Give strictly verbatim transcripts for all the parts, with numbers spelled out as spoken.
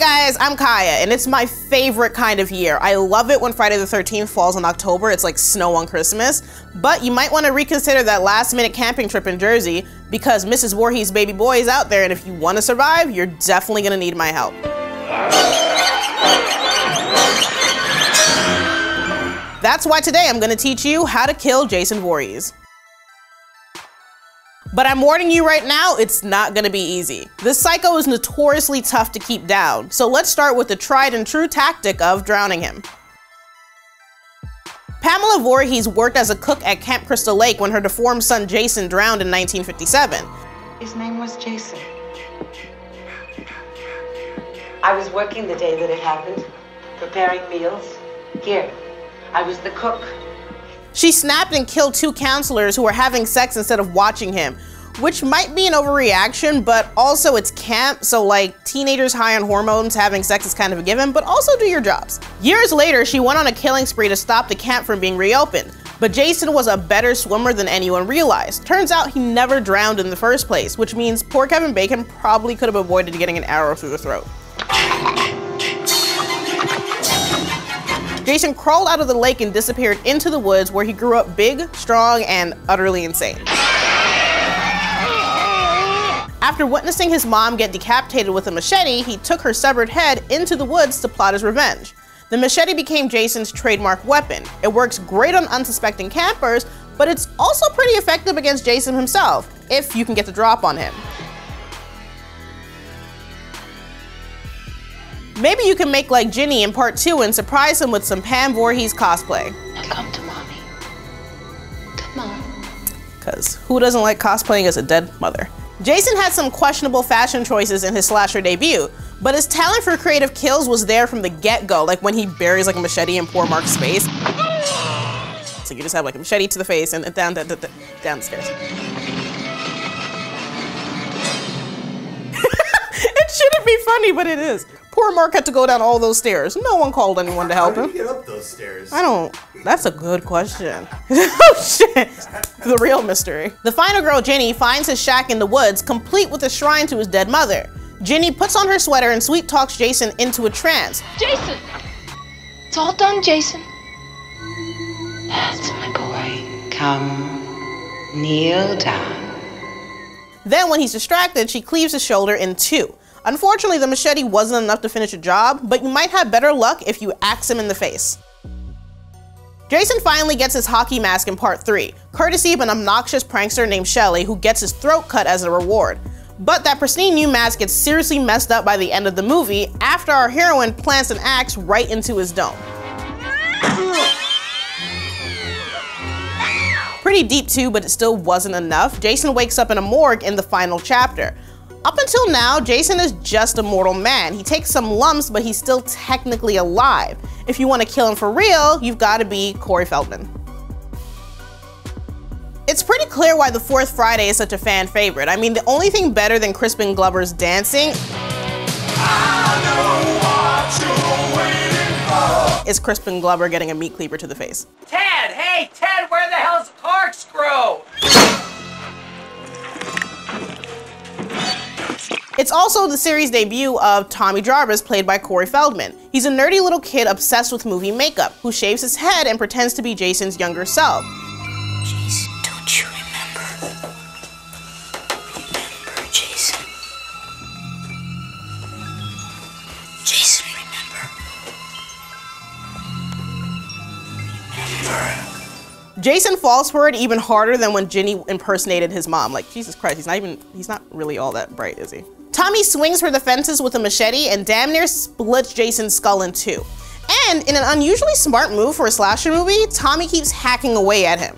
guys, I'm Kaya, and it's my favorite kind of year. I love it when Friday the thirteenth falls in October. It's like snow on Christmas. But you might want to reconsider that last minute camping trip in Jersey, because Missus Voorhees' baby boy is out there, and if you want to survive, you're definitely going to need my help. That's why today I'm going to teach you how to kill Jason Voorhees. But I'm warning you right now, it's not gonna be easy. This psycho is notoriously tough to keep down, so let's start with the tried and true tactic of drowning him. Pamela Voorhees worked as a cook at Camp Crystal Lake when her deformed son Jason drowned in nineteen fifty-seven. His name was Jason. I was working the day that it happened, preparing meals. Here, I was the cook. She snapped and killed two counselors who were having sex instead of watching him, which might be an overreaction, but also it's camp, so like teenagers high on hormones, having sex is kind of a given, but also do your jobs. Years later, she went on a killing spree to stop the camp from being reopened, but Jason was a better swimmer than anyone realized. Turns out he never drowned in the first place, which means poor Kevin Bacon probably could have avoided getting an arrow through the throat. Jason crawled out of the lake and disappeared into the woods, where he grew up big, strong, and utterly insane. After witnessing his mom get decapitated with a machete, he took her severed head into the woods to plot his revenge. The machete became Jason's trademark weapon. It works great on unsuspecting campers, but it's also pretty effective against Jason himself, if you can get the drop on him. Maybe you can make like Ginny in part two and surprise him with some Pam Voorhees cosplay. Now come to mommy. Come on. Cause who doesn't like cosplaying as a dead mother? Jason had some questionable fashion choices in his slasher debut, but his talent for creative kills was there from the get-go, like when he buries like a machete in poor Mark's face. So you just have like a machete to the face and down, down, down, down the stairs. It shouldn't be funny, but it is. Poor Mark had to go down all those stairs. No one called anyone to help him. How did he get up those stairs? I don't, that's a good question. Oh shit, the real mystery. The final girl, Jenny, finds his shack in the woods, complete with a shrine to his dead mother. Jenny puts on her sweater and sweet talks Jason into a trance. Jason, it's all done, Jason. That's my boy. Come, kneel down. Then when he's distracted, she cleaves his shoulder in two. Unfortunately, the machete wasn't enough to finish a job, but you might have better luck if you axe him in the face. Jason finally gets his hockey mask in part three, courtesy of an obnoxious prankster named Shelley, who gets his throat cut as a reward. But that pristine new mask gets seriously messed up by the end of the movie after our heroine plants an axe right into his dome. Pretty deep too, but it still wasn't enough. Jason wakes up in a morgue in the final chapter. Up until now, Jason is just a mortal man. He takes some lumps, but he's still technically alive. If you want to kill him for real, you've got to be Corey Feldman. It's pretty clear why the fourth Friday is such a fan favorite. I mean, the only thing better than Crispin Glover's dancing is Crispin Glover getting a meat cleaver to the face. Ted, hey, Ted, where the hell's the corkscrew? It's also the series debut of Tommy Jarvis, played by Corey Feldman. He's a nerdy little kid obsessed with movie makeup, who shaves his head and pretends to be Jason's younger self. Jason, don't you remember? Remember, Jason. Jason, remember. Remember. Jason falls for it even harder than when Ginny impersonated his mom. Like, Jesus Christ, he's not even, he's not really all that bright, is he? Tommy swings for the fences with a machete and damn near splits Jason's skull in two. And in an unusually smart move for a slasher movie, Tommy keeps hacking away at him.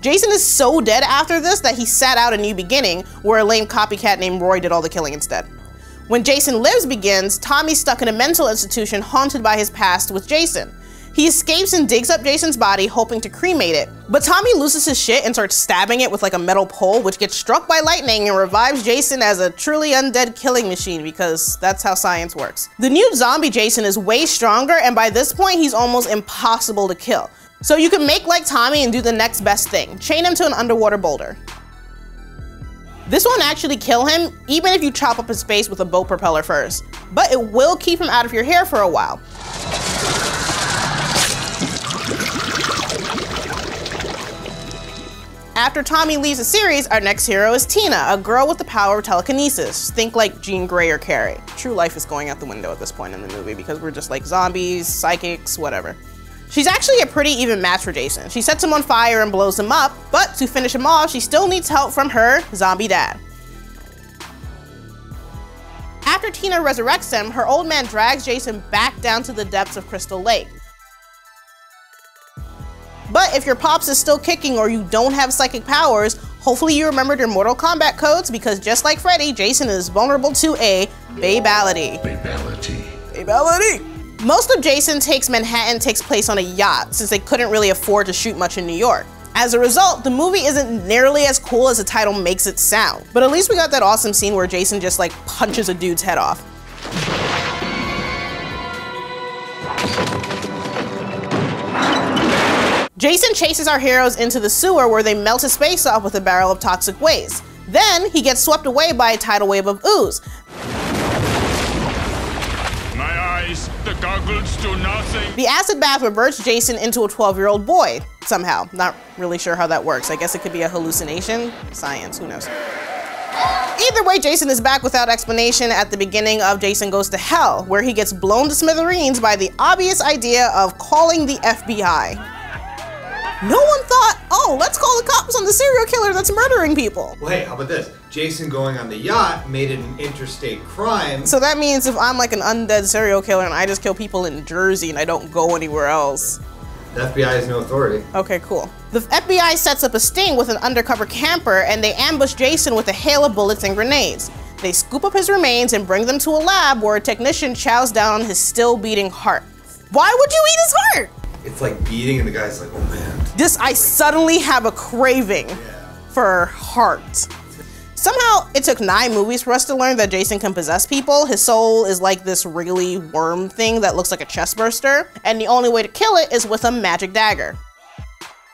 Jason is so dead after this that he sat out A New Beginning, where a lame copycat named Roy did all the killing instead. When Jason Lives begins, Tommy's stuck in a mental institution haunted by his past with Jason. He escapes and digs up Jason's body, hoping to cremate it. But Tommy loses his shit and starts stabbing it with like a metal pole, which gets struck by lightning and revives Jason as a truly undead killing machine, because that's how science works. The new zombie Jason is way stronger, and by this point, he's almost impossible to kill. So you can make like Tommy and do the next best thing: chain him to an underwater boulder. This won't actually kill him, even if you chop up his face with a boat propeller first, but it will keep him out of your hair for a while. After Tommy leaves the series, our next hero is Tina, a girl with the power of telekinesis. Think like Jean Grey or Carrie. True life is going out the window at this point in the movie because we're just like zombies, psychics, whatever. She's actually a pretty even match for Jason. She sets him on fire and blows him up, but to finish him off, she still needs help from her zombie dad. After Tina resurrects him, her old man drags Jason back down to the depths of Crystal Lake. But if your pops is still kicking or you don't have psychic powers, hopefully you remembered your Mortal Kombat codes, because just like Freddy, Jason is vulnerable to a babality. Babality. Babality. Most of Jason Takes Manhattan takes place on a yacht, since they couldn't really afford to shoot much in New York. As a result, the movie isn't nearly as cool as the title makes it sound, but at least we got that awesome scene where Jason just like punches a dude's head off. Jason chases our heroes into the sewer, where they melt his face off with a barrel of toxic waste. Then he gets swept away by a tidal wave of ooze. My eyes, the goggles do nothing. The acid bath reverts Jason into a twelve-year-old boy, somehow. Not really sure how that works. I guess it could be a hallucination. Science, who knows? Either way, Jason is back without explanation at the beginning of Jason Goes to Hell, where he gets blown to smithereens by the obvious idea of calling the F B I. No one thought, oh, let's call the cops on the serial killer that's murdering people. Well, hey, how about this? Jason going on the yacht made it an interstate crime. So that means if I'm like an undead serial killer and I just kill people in Jersey and I don't go anywhere else. The F B I has no authority. Okay, cool. The F B I sets up a sting with an undercover camper, and they ambush Jason with a hail of bullets and grenades. They scoop up his remains and bring them to a lab where a technician chows down on his still beating heart. Why would you eat his heart? It's like beating, and the guy's like, oh man. This, I suddenly have a craving yeah. for heart. Somehow, it took nine movies for us to learn that Jason can possess people. His soul is like this wriggly worm thing that looks like a chest burster, and the only way to kill it is with a magic dagger.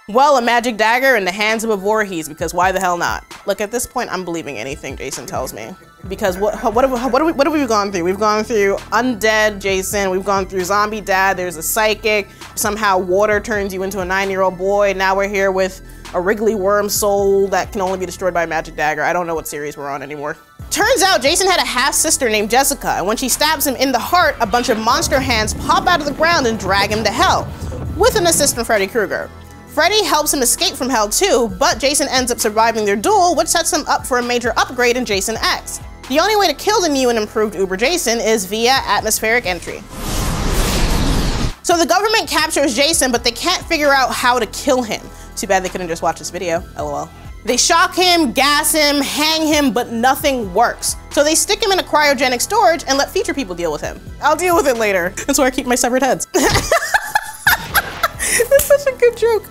Well, a magic dagger in the hands of a Voorhees, because why the hell not? Look, at this point, I'm believing anything Jason tells me. Because what what what, what, we, what have we gone through? We've gone through undead Jason, we've gone through zombie dad, there's a psychic, somehow water turns you into a nine-year-old boy, now we're here with a wriggly worm soul that can only be destroyed by a magic dagger. I don't know what series we're on anymore. Turns out Jason had a half-sister named Jessica, and when she stabs him in the heart, a bunch of monster hands pop out of the ground and drag him to hell, with an assist from Freddy Krueger. Freddy helps him escape from hell too, but Jason ends up surviving their duel, which sets him up for a major upgrade in Jason X. The only way to kill the new and improved Uber Jason is via atmospheric entry. So the government captures Jason, but they can't figure out how to kill him. Too bad they couldn't just watch this video, lol. They shock him, gas him, hang him, but nothing works. So they stick him in a cryogenic storage and let future people deal with him. I'll deal with it later. That's where I keep my severed heads. That's such a good joke.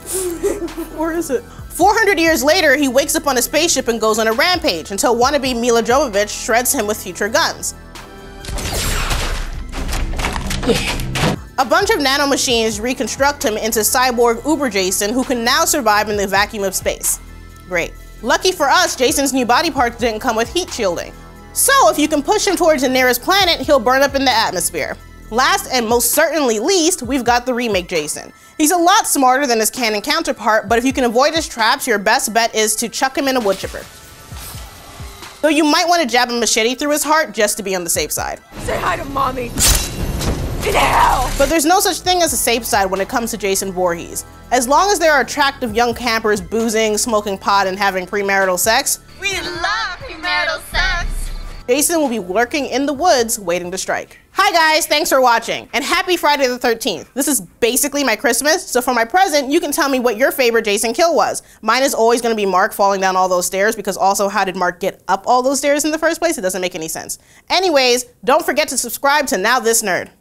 Where is it? four hundred years later, he wakes up on a spaceship and goes on a rampage until wannabe Milla Jovovich shreds him with future guns. A bunch of nanomachines reconstruct him into cyborg Uber Jason, who can now survive in the vacuum of space. Great. Lucky for us, Jason's new body parts didn't come with heat shielding. So if you can push him towards the nearest planet, he'll burn up in the atmosphere. Last and most certainly least, we've got the remake Jason. He's a lot smarter than his canon counterpart, but if you can avoid his traps, your best bet is to chuck him in a wood chipper. Though you might want to jab a machete through his heart just to be on the safe side. Say hi to mommy. In hell! But there's no such thing as a safe side when it comes to Jason Voorhees. As long as there are attractive young campers boozing, smoking pot, and having premarital sex, we love premarital sex, Jason will be lurking in the woods waiting to strike. Hi guys, thanks for watching, and happy Friday the thirteenth. This is basically my Christmas, so for my present, you can tell me what your favorite Jason kill was. Mine is always gonna be Mark falling down all those stairs, because also how did Mark get up all those stairs in the first place? It doesn't make any sense. Anyways, don't forget to subscribe to Now This Nerd.